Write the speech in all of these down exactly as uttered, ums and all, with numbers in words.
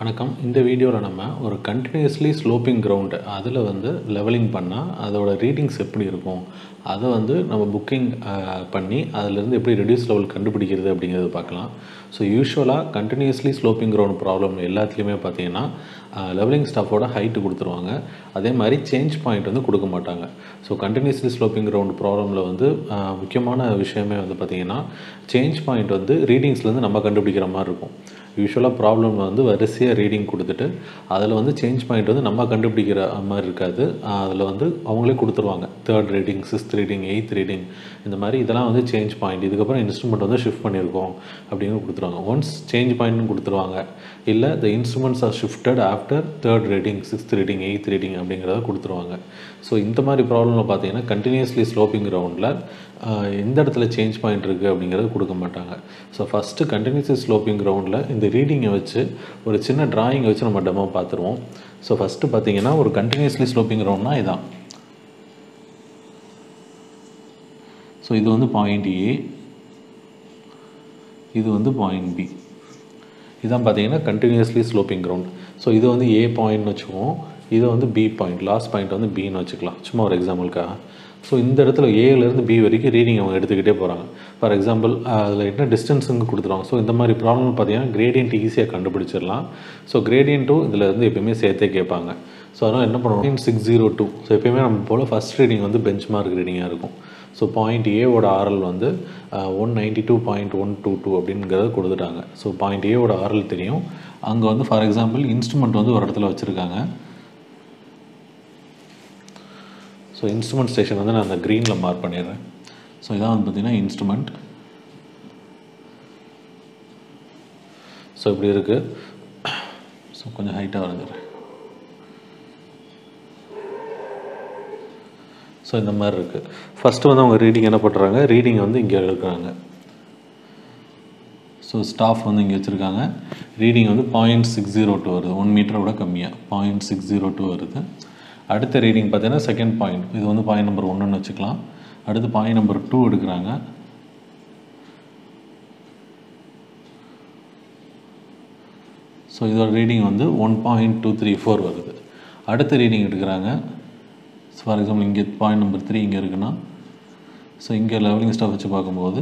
வணக்கம். இந்த வீடியோவில் நம்ம ஒரு கண்டினியூஸ்லி ஸ்லோப்பிங் கிரவுண்டு அதில் வந்து லெவலிங் பண்ணால் அதோட ரீடிங்ஸ் எப்படி இருக்கும், அதை வந்து நம்ம புக்கிங் பண்ணி அதிலேருந்து எப்படி ரெடியூஸ் லெவல் கண்டுபிடிக்கிறது அப்படிங்கிறது பார்க்கலாம். ஸோ யூஸ்வலாக கண்டினியூஸ்லி ஸ்லோப்பிங் கிரவுண்ட் ப்ராப்ளம் எல்லாத்துலேயுமே பார்த்தீங்கன்னா லெவலிங் ஸ்டாஃபோட ஹைட்டு கொடுத்துருவாங்க, அதே மாதிரி சேஞ்ச் பாயிண்ட் வந்து கொடுக்க மாட்டாங்க. ஸோ கண்டினியூஸ்லி ஸ்லோப்பிங் கிரவுண்ட் ப்ராப்ளமில் வந்து முக்கியமான விஷயமே வந்து பார்த்திங்கன்னா சேஞ்ச் பாயிண்ட் வந்து ரீடிங்ஸ்லேருந்து நம்ம கண்டுபிடிக்கிற மாதிரி இருக்கும். யூஸ்வலாக ப்ராப்ளம் வந்து வரிசையாக ரீடிங் கொடுத்துட்டு அதில் வந்து சேஞ்ச் பாயிண்ட் வந்து நம்ம கண்டுபிடிக்கிற மாதிரி இருக்காது. அதில் வந்து அவங்களே கொடுத்துருவாங்க third reading, sixth reading, eighth reading, இந்த மாதிரி இதெல்லாம் வந்து சேஞ்ச் பாயிண்ட், இதுக்கப்புறம் இன்ஸ்ட்ருமெண்ட் வந்து ஷிஃப்ட் பண்ணியிருக்கோம் அப்படின்னு கொடுத்துருவாங்க. ஒன்ஸ் சேஞ்ச் பாயிண்ட்னு கொடுத்துருவாங்க, இல்லை the instruments are shifted after third reading, sixth reading, eighth reading அப்படிங்கிறத கொடுத்துருவாங்க. ஸோ இந்த மாதிரி ப்ராப்ளமில் பார்த்தீங்கன்னா கண்டினியூஸ்லி ஸ்லோப்பிங் கிரவுண்டில் எந்த இடத்துல சேஞ்ச் பாயிண்ட் இருக்குது அப்படிங்கிறது கொடுக்க மாட்டாங்க. ஸோ ஃபஸ்ட்டு கண்டினியூஸ் ஸ்லோப்பிங் கிரவுண்டில் இந்த ரீடிங்கை வச்சு ஒரு சின்ன ட்ராயிங்கை வச்சு நம்ம டெமோ பார்த்துருவோம். ஸோ ஃபஸ்ட்டு பார்த்தீங்கன்னா ஒரு கண்டினியூஸ்லி ஸ்லோப்பிங் கிரவுண்ட்னா இதான். ஸோ இது வந்து பாயிண்ட் ஏ, இது வந்து பாயிண்ட் பி, இதான் பார்த்தீங்கன்னா கண்டினியூஸ்லி ஸ்லோப்பிங் கிரவுண்ட். ஸோ இது வந்து ஏ பாயிண்ட்னு வச்சுக்குவோம், இது வந்து பி பாயிண்ட், லாஸ்ட் பாயிண்ட் வந்து பின்னு வச்சுக்கலாம் சும்மா ஒரு எக்ஸாம்பிளுக்காக. ஸோ இந்த இடத்துல ஏலேருந்து பி வரைக்கும் ரீடிங் அவங்க எடுத்துக்கிட்டே போகிறாங்க. ஃபார் எக்ஸாம்பிள் அதில் என்ன டிஸ்டன்ஸுங்க கொடுத்துருவாங்க. ஸோ இந்த மாதிரி ப்ராப்ளம் பார்த்தீங்கன்னா கிரேடியன்ட் ஈஸியாக கண்டுபிடிச்சிடலாம். ஸோ கிரேடியன்ட்டும் இதில் இருந்து எப்பயுமே சேர்த்தே கேட்பாங்க. ஸோ அதனால் என்ன பண்ணுவோம், சிக்ஸ் ஜீரோ டூ. ஸோ எப்பயுமே நம்ம போல் ஃபஸ்ட் ரீடிங் வந்து பெஞ்ச் மார்க் ரீடிங்காக இருக்கும். ஸோ பாயிண்ட் ஏவோட ஆர்எல் வந்து one ninety two point one two two அப்படிங்கிறத கொடுத்துட்டாங்க. ஸோ பாயிண்ட் ஏவோட ஆர்எல் தெரியும். அங்கே வந்து ஃபார் எக்ஸாம்பிள் இன்ஸ்ட்ருமெண்ட் வந்து ஒரு இடத்துல வச்சுருக்காங்க. ஸோ இன்ஸ்ட்ருமெண்ட் ஸ்டேஷன் வந்து நான் அந்த க்ரீனில் மார்க் பண்ணிடுறேன். ஸோ இதான் வந்து பார்த்திங்கன்னா இன்ஸ்ட்ருமெண்ட். ஸோ இப்படி இருக்குது. ஸோ கொஞ்சம் ஹைட்டாக வரைஞ்சிடுறேன். ஸோ இந்த மாதிரி இருக்குது. ஃபஸ்ட்டு வந்து அவங்க ரீடிங் என்ன பண்ணுறாங்க, ரீடிங் வந்து இங்கே எடுக்கிறாங்க. ஸோ ஸ்டாஃப் வந்து இங்கே வச்சுருக்காங்க. ரீடிங் வந்து பாயிண்ட் சிக்ஸ் ஜீரோ டூ வருது, ஒன் மீட்டரை விட கம்மியாக பாயிண்ட் சிக்ஸ் ஜீரோ டூ வருது. அடுத்த ரீடிங் பார்த்தீங்கன்னா செகண்ட் பாயிண்ட், இது வந்து பாயிண்ட் நம்பர் ஒன்றுன்னு வச்சுக்கலாம். அடுத்து பாயிண்ட் நம்பர் டூ எடுக்கிறாங்க. ஸோ இதோட ரீடிங் வந்து one point two three four வருது. அடுத்த ரீடிங் எடுக்கிறாங்க. ஸோ ஃபார் எக்ஸாம்பிள் இங்கே பாயிண்ட் நம்பர் த்ரீ இங்கே இருக்குன்னா, ஸோ இங்கே லெவலிங் ஸ்டாஃப் வச்சு பார்க்கும்போது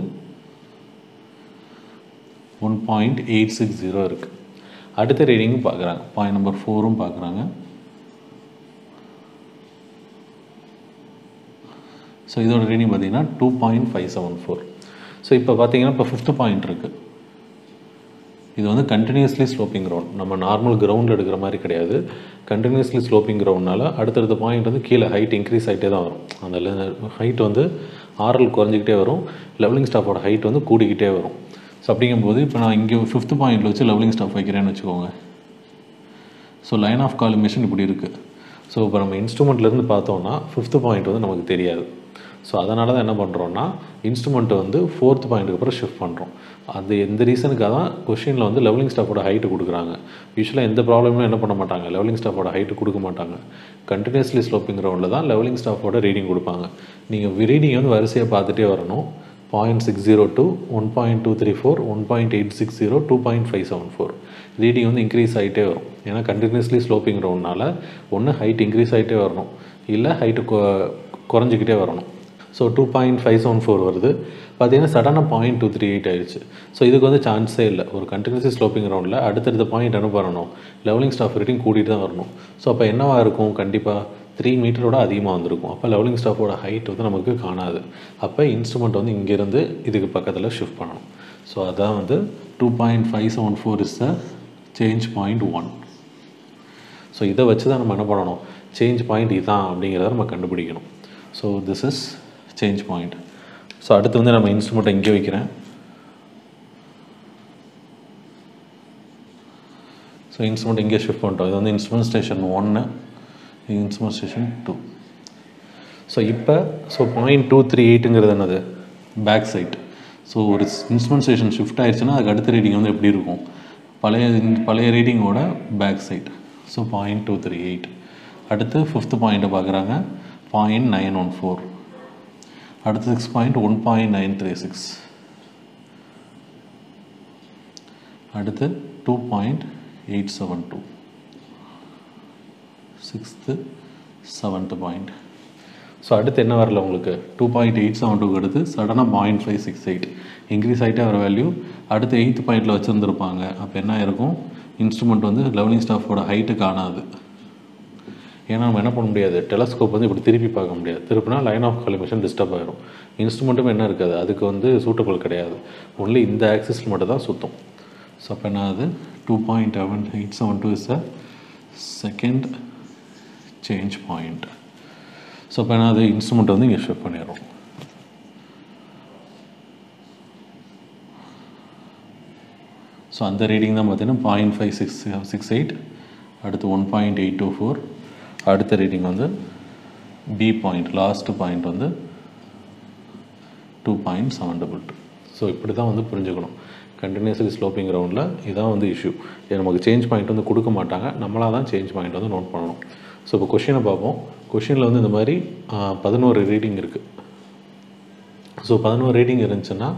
one point eight six zero இருக்குது. அடுத்த ரீடிங்கும் பார்க்குறாங்க, பாயிண்ட் நம்பர் ஃபோரும் பார்க்குறாங்க. ஸோ இதோட ரீடிங் பார்த்தீங்கன்னா two point five seven four. So இப்போ பார்த்தீங்கன்னா இப்போ ஃபிஃப்த்து பாயிண்ட் இருக்குது. இது வந்து கண்டினியூஸ்லி ஸ்லோப்பிங் கிரவுண்ட், நம்ம நார்மல் கிரவுண்டில் எடுக்கிற மாதிரி கிடையாது. கண்டினியூஸ்லி ஸ்லோப்பிங் கிரவுண்ட்னால அடுத்தடுத்த பாயிண்ட் வந்து கீழே ஹைட் இன்க்ரீஸ் ஆகிட்டே தான் வரும். அந்த ஹைட் வந்து ஆர்எல் குறைஞ்சிக்கிட்டே வரும், லெவலிங் ஸ்டாஃபோட ஹைட் வந்து கூடிக்கிட்டே வரும். ஸோ அப்படிங்கும்போது இப்போ நான் இங்கே ஃபிஃப்த்து பாயிண்டில் வச்சு லெவலிங் ஸ்டாஃப் வைக்கிறேன்னு வச்சுக்கோங்க. ஸோ லைன் ஆஃப் காலிமேஷன் இப்படி இருக்குது. ஸோ இப்போ நம்ம இன்ஸ்ட்ருமெண்ட்லேருந்து பார்த்தோம்னா ஃபிஃப்த்து பாயிண்ட் வந்து நமக்கு தெரியாது. ஸோ அதனால தான் என்ன பண்ணுறோன்னா இன்ஸ்ட்ருமெண்ட்டை வந்து ஃபோர்த் பாயிண்ட்டுக்கு அப்புறம் ஷிஃப்ட் பண்ணுறோம். அது எந்த ரீசனுக்காக தான் கொஷினில் வந்து லெவலிங் ஸ்டாஃபோட ஹைட்டு கொடுக்குறாங்க. யூஸ்வலாக எந்த ப்ராப்ளமும் என்ன பண்ண மாட்டாங்க, லெவலிங் ஸ்டாஃபோட ஹைட்டு கொடுக்க மாட்டாங்க. கண்டினியூஸ்லி ஸ்லோப்பிங் கிரவுண்டில் தான் லெவலிங் ஸ்டாஃபோட ரீடிங் கொடுப்பாங்க. நீங்கள் ரீடிங் வந்து வரிசையாக பார்த்துட்டே வரணும். Point six zero two, one point two three four, one point eight six zero, two point five seven four. Reading வந்து இன்க்ரீஸ் ஆகிட்டே வரும். ஏன்னா கண்டினியூஸ்லி ஸ்லோப்பிங் கிரவுண்ட்னால ஒன்று ஹைட் இன்க்ரீஸ் ஆகிட்டே வரணும், இல்லை ஹைட்டு கொ குறைஞ்சிக்கிட்டே வரணும். So two point five seven four வருது பார்த்தீங்கன்னா, சடனாக பாயிண்ட் டூ த்ரீ எயிட் ஆயிடுச்சு. ஸோ இதுக்கு வந்து சான்ஸே இல்லை. ஒரு கண்டினியூஸ் ஸ்லோப்பிங் கிரவுண்டில் அடுத்தடுத்த பாயிண்ட் என்ன பண்ணணும், லெவலிங் ஸ்டாஃப் ரேட்டிங் கூட்டிகிட்டு தான் வரணும். ஸோ அப்போ என்னவாக இருக்கும், கண்டிப்பாக த்ரீ மீட்டரோட அதிகமாக வந்திருக்கும். அப்போ லெவலிங் ஸ்டாஃபோட ஹைட் வந்து நமக்கு காணாது. அப்போ இன்ஸ்ட்ருமெண்ட் வந்து இங்கேருந்து இதுக்கு பக்கத்தில் ஷிஃப்ட் பண்ணணும். ஸோ அதான் வந்து two point five seven four is the change point one. So இதை வச்சு தான் நம்ம என்ன பண்ணணும், சேஞ்ச் பாயிண்ட் இதான் அப்படிங்கிறத நம்ம கண்டுபிடிக்கணும். So this is change point. So அடுத்து வந்து நம்ம இன்ஸ்ட்ருமெண்ட்டை இங்கே வைக்கிறேன். ஸோ இன்ஸ்ட்ருமெண்ட் இங்கே ஷிஃப்ட் பண்ணிட்டோம். இது வந்து இன்ஸ்ட்ருமெண்ட் ஸ்டேஷன் ஒன்று, இது இன்ஸ்ட்ருமெண்ட் ஸ்டேஷன் டூ. ஸோ இப்போ ஸோ பாயிண்ட் டூ த்ரீ எயிட்டுங்கிறது என்னது, பேக் சைட். ஸோ ஒரு இன்ஸ்ட்ருமெண்ட் ஸ்டேஷன் ஷிஃப்ட் ஆயிடுச்சுன்னா அதுக்கு அடுத்த ரீடிங் வந்து எப்படி இருக்கும், பழைய பழைய ரீடிங்கோட back side. So point two three eight. அடுத்து ஃபிஃப்த்து பாயிண்ட்டை பார்க்குறாங்க, பாயிண்ட் நைன் ஒன் ஃபோர். அடுத்து six point one point nine three six. அடுத்து two point eight seven two. Sixth, seventh point. So அடுத்து என்ன வரல உங்களுக்கு two point eight seven two கடுத்து சடனா zero point five six eight increase ஆயிட்டே வர value அடுத்து eighth பாயிண்ட்ல வச்சிருந்திருப்பாங்க அப்ப என்ன இருக்கும் இன்ஸ்ட்ருமென்ட் வந்து லெவலிங் ஸ்டாஃபோட ஹைட் காணாது ஏன்னா நம்ம என்ன பண்ண முடியாது டெலஸ்கோப் வந்து இப்படி திருப்பி பார்க்க முடியாது திருப்பினா லைன் ஆஃப் காலிமேஷன் டிஸ்டர்ப் ஆகும் இன்ஸ்ட்ருமென்ட்டும் என்ன இருக்காது அதுக்கு வந்து சூட்டபிள் கிடையாது only இந்த ஆக்சிஸ்ல மட்டும் தான் சுத்தும் சோ அப்ப என்னது two point eight seven two is the second change point. So, if the instrument on the shape panero. So, and the reading the zero point five six six eight, at the one point eight two four, at the reading on the B point, last point on the two point seven two two. So, if it on the Purinjagono, continuously sloping round, this is the issue. If change point on the Kudukamatanga, Namala change point on the note panel. So, the question about question வந்து இந்த மாதிரி eleven reading இருக்கு so eleven reading இருந்துச்சுனா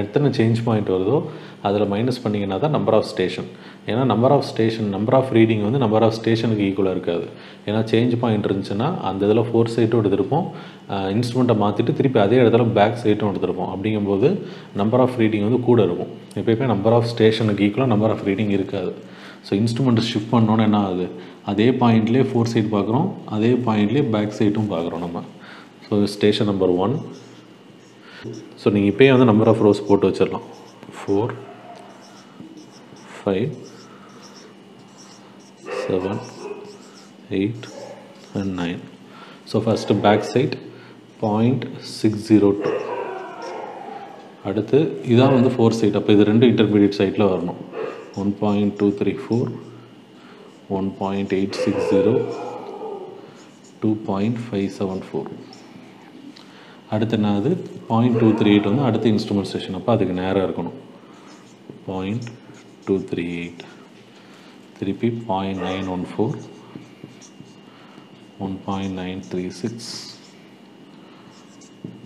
எத்தனை change point வருதோ ಅದல minus பண்ணீங்கனா தான் நம்பர் ஆஃப் ஸ்டேஷன் ஏனா number of station number of reading வந்து நம்பர் ஆஃப் ஸ்டேஷனுக்கு ஈக்குவலா இருக்காது ஏனா சேஞ்ச் பாயிண்ட் இருந்துச்சுனா அந்த இடத்துல ஃபோர் சைட்டோட எடுத்துறோம் இன்ஸ்ட்ருமென்ட்ட மாத்திட்டு திருப்பி அதே இடத்துல பேக் சைட்டோட எடுத்துறோம் அப்படிங்கும்போது நம்பர் ஆஃப் ரீடிங் வந்து கூட இருக்கும் எப்பவுமே நம்பர் ஆஃப் ஸ்டேஷனுக்கு ஈக்குவலா நம்பர் ஆஃப் ரீடிங் இருக்காது சோ இன்ஸ்ட்ருமென்ட் ஷிஃப்ட் பண்ணனும்னா என்ன ஆகுது அதே பாயிண்ட்லயே four சைடு பார்க்கறோம் அதே பாயிண்ட்லயே பேக் சைடும் பார்க்கறோம் நம்ம so station number one so நீங்க இப்போ வந்து நம்பர் ஆஃப் ரோஸ் போட்டு வச்சிரலாம் four five seven eight and nine so first back side zero point six zero two அடுத்து இதான் வந்து four சைடு அப்ப இது ரெண்டு இன்டர்மீடியட் சைடுல வரணும் one point two three four one point eight six zero two point five seven four அடுத்து என்னது zero point two three eight வந்து அடுத்து இன்ஸ்ட்ருமென்ட் ஸ்டேஷன் அப்ப அதுக்கு நேரா இருக்கணும் zero point two three eight திருப்பி zero point nine one four one point nine three six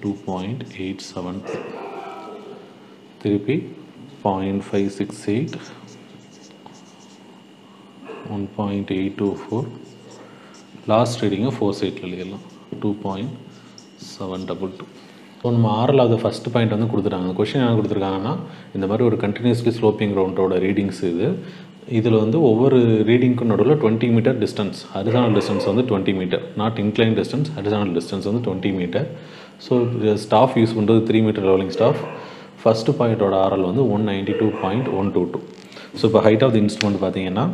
two point eight seven திருப்பி zero point five six eight one point eight two four last reading of four side two point seven two two so நம்ம six ல first point வந்து கொடுத்துட்டாங்க question என்ன கொடுத்திருக்காங்கன்னா இந்த மாதிரி ஒரு continuously sloping ground ஓட readings இது இதுல வந்து ஒவ்வொரு ரீடிங்க்கு நடுவுல twenty meter distance horizontal distance வந்து twenty meter not inclined distance horizontal distance வந்து twenty meter so staff use பண்றது three meter rolling staff first point ஓட R L வந்து one ninety-two point one two two so the height of the instrument பாத்தீங்கன்னா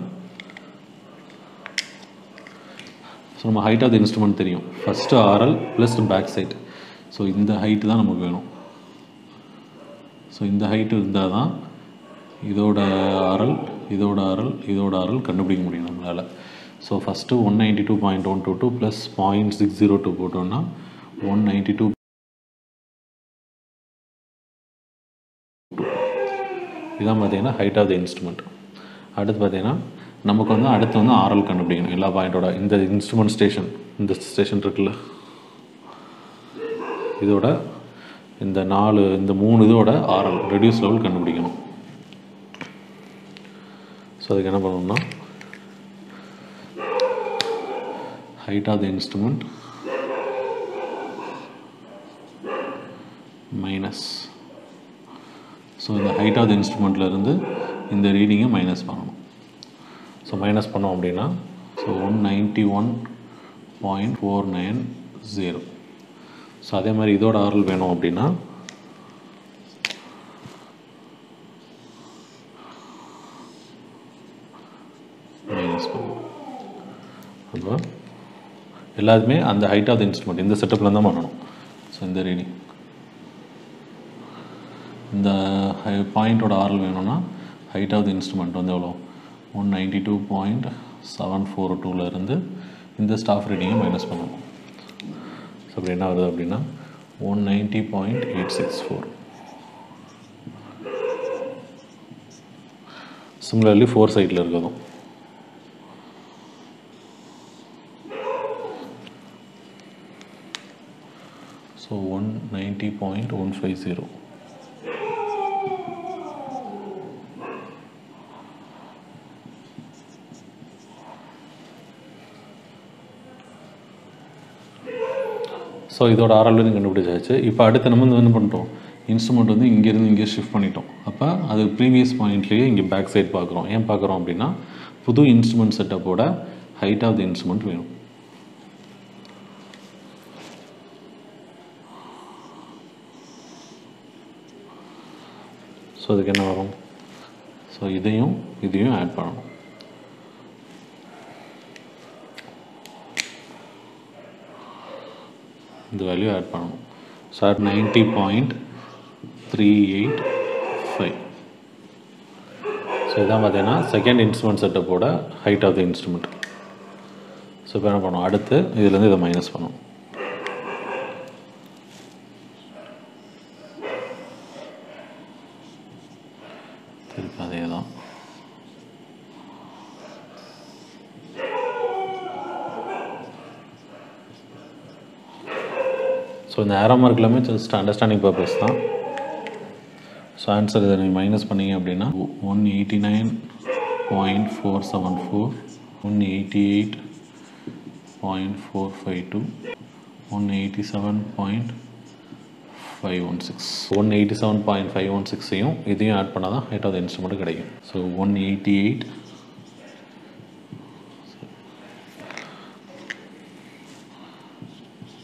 so நம்ம height of the instrument தெரியும் first R L plus back side so இந்த height தான் நமக்கு வேணும் so இந்த height இருந்தா தான் இதோட R L இதோட R L இதோட R L கண்டுபிடிக்க முடியும் நம்மளால so first one ninety-two point one two two plus zero point six zero two போட்டோம்னா one ninety-two இதான் பாத்தீங்கன்னா height of the instrument அடுத்து பாத்தீங்கன்னா நமக்கு வந்து அடுத்து வந்து R L கண்டுபிடிக்கணும் எல்லா பாயிண்டோட இந்த இன்ஸ்ட்ருமென்ட் ஸ்டேஷன் இந்த ஸ்டேஷன் இருக்குல இதோட இந்த நாலு இந்த மூணு இதோட R L ரெடியூஸ் லெவல் கண்டுபிடிக்கணும் சோ அதுக்கு என்ன பண்ணனும்னா height of the instrument minus so இந்த height of the instrumentல இருந்து இந்த ரீடிங்கை மைனஸ் பண்ணனும் so minus பண்ணோம் அப்படினா so one ninety-one point four nine zero so அதே மாதிரி இதோட R L வேணும் அப்படினா minus பண்ணோம் அப்போ எல்லாமே அந்த height of the instrument இந்த செட்டப்ல தான் பண்ணனும் so இந்த ரீடிங் இந்த பாயிண்டோட R L வேணும்னா height of the instrument வந்து எவ்வளவு one ninety-two point seven four two ல இருந்து இந்த ஸ்டாஃப் ரீடிங்கை மைனஸ் பண்ணனும் சோ அப்படி என்ன வருது அப்படினா one ninety point eight six four similarly four சைடுல இருக்குதோ so one ninety point one five zero So இதோட R L னு கண்டுபிடிச்சாச்சு. இப்போ அடுத்து நம்ம என்ன பண்றோம்? இன்ஸ்ட்ருமென்ட் வந்து இங்க இருந்து இங்க ஷிஃப்ட் பண்ணிட்டோம். அப்ப அது previous பாயிண்ட்லயே இங்க பேக் சைடு பார்க்கறோம். ஏன் பார்க்கறோம் அப்படினா புது இன்ஸ்ட்ருமென்ட் செட்டப்போட height of the instrument வேணும். சோ அதுக்கு என்ன வரும்? சோ இதையும் இதையும் ஆட் பண்ணனும். The value add pannu. So at ninety point three eight five. So idha madena second instrument setup oda height of the instrument. So ipo enna pannu aduthe idhil irundhu idha minus pannu. So, the arrow mark is just understanding purpose. So, answer is minus one eighty-nine point four seven four, one eighty-eight point four five two, one eighty-seven point five one six. one eighty-seven point five one six, this is add the height of the instrument. So, one eighty-eight.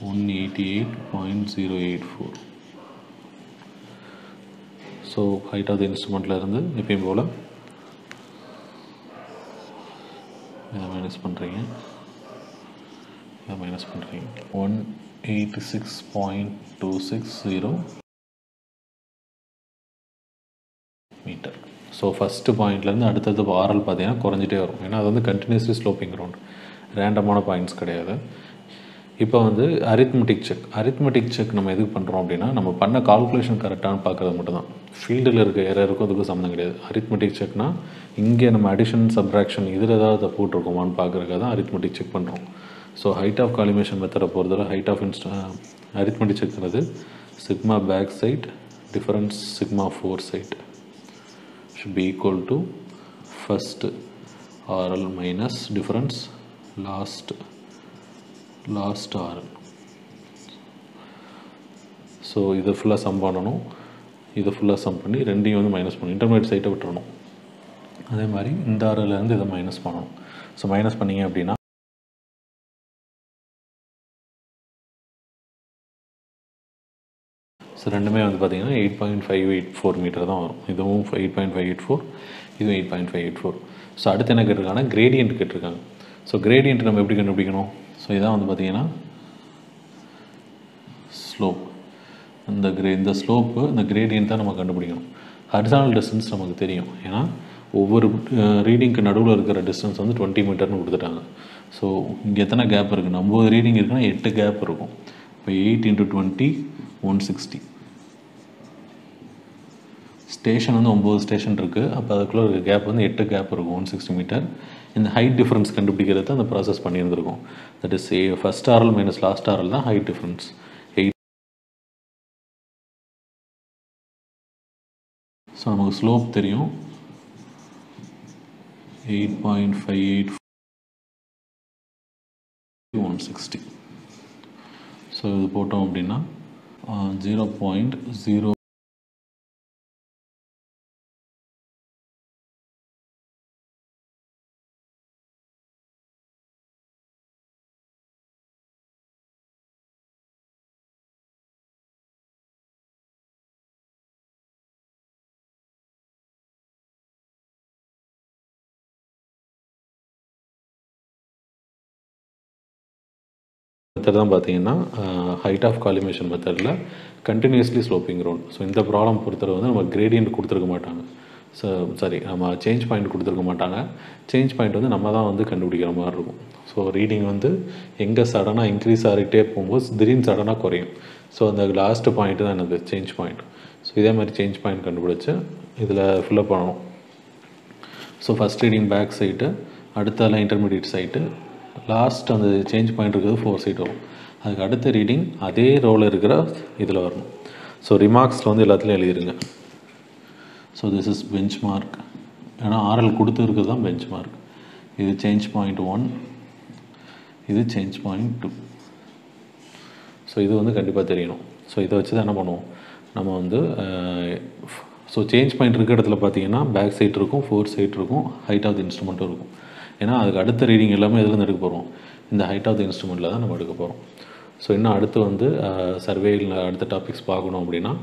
one eighty-eight point zero eight four. So height of the instrument la irundhu epeyum pola idha minus pandreenga idha minus pandreenga one eighty-six point two six zero meter. So first point la irundhu adutha R L pathina koranjite varum ena adu வந்து continuously sloping ground random ana points kediyadhu. இப்போ வந்து arithmetic check arithmetic check நம்ம எதுக்கு பண்றோம் அப்படினா நம்ம பண்ண calculation கரெக்ட்டானு பார்க்கிறது மட்டும்தான். ஃபீல்ட்ல இருக்க எரருக்கு அதுக்கு சம்பந்தம் கிடையாது. arithmetic checkனா இங்க நம்ம addition subtraction இதுல ஏதாவது தப்பு போட்டுருக்கோமான்னு பார்க்கிறதுக்காக தான் arithmetic check பண்றோம். So height of collimation method போறதுல height of arithmetic check ங்கிறது sigma back side difference sigma foresight should be equal to first R L minus difference last last R L. So either full sum pananum either full sum panni rendiyum vandu minus pananum intermediate side vittrano adhe mari indha R L la irundhu idha minus pananum. So minus panninga appadina so rendume vandu pathina eight point five eight four meter dhaan varum. idhum eight point five eight four idhum eight point five eight four. So adutha enna kettirukana gradient kettirukanga. So gradient nam eppadi kandupidikanum. So this is the slope. And the, grade, the slope and the gradient we know. Horizontal distance we know. Over uh, reading distance is twenty meters. So getana gap irukku namba reading irukku eight gap irukum. eight into twenty one sixty. Station is nine station irukku gap eight gap one sixty meters. In the height difference கண்டுபிடிக்கிறத அந்த process பண்ணி இருந்திருக்கோம். That is a first R L minus last R L தான் height difference. eight. So நமக்கு slope தெரியும் eight point five eight one sixty. So இது போட்டோம் அப்படின்னா zero point zero தான் பாத்தீங்கன்னா height of collimation methodல continuously sloping ground. So இந்த ப்ராப்ளம் பொறுத்தது வந்து நம்ம gradient கொடுத்துருக்க மாட்டாங்க. So sorry நம்ம change point கொடுத்துருக்க மாட்டாங்க. Change point வந்து நம்ம தான் வந்து கண்டுபிடிக்கிற மாதிரி இருக்கும். So reading வந்து எங்க சடனா increase ஆகிட்டே போகும்போது திடீர்னு சடனா குறையும். So அந்த last point தான் என்னது change point. So இதே மாதிரி change point கண்டுபிடிச்சு இதுல fill up பண்ணனும். So first reading back side, அடுத்தல intermediate side, last அந்த change point இருக்குது four side வரும். அதுக்கு அடுத்த ரீடிங் அதே ரோல இருக்கிற இதில் வரணும். ஸோ ரிமார்க்ஸில் வந்து எல்லாத்துலையும் எழுதிருங்க. So this is benchmark. ஏன்னா ஆர்எல் கொடுத்து இருக்கிறது தான் பெஞ்ச் மார்க். இது சேஞ்ச் பாயிண்ட் ஒன், இது change point two. So So this is கண்டிப்பா தெரியணும். So இத வச்சு என்ன பண்ணுவோம் நம்ம வந்து சோ சேஞ்ச் பாயிண்ட் இருக்க இடத்துல பாத்தீங்கன்னா back side இருக்கும், forward side இருக்கும், height of the instrument இருக்கும். ஏனா அதுக்கு அடுத்த ரீடிங் எல்லாமே இதல எடுக்க போறோம். இந்த height of the instrumentல தான் நம்ம எடுக்க போறோம். So இன்ன அடுத்து வந்து சர்வேல அடுத்த டாபிக்ஸ் பார்க்கணும் அப்படினா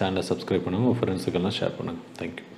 சேனலை subscribe பண்ணுங்க, friends க்கு எல்லாம் share பண்ணுங்க. Thank you.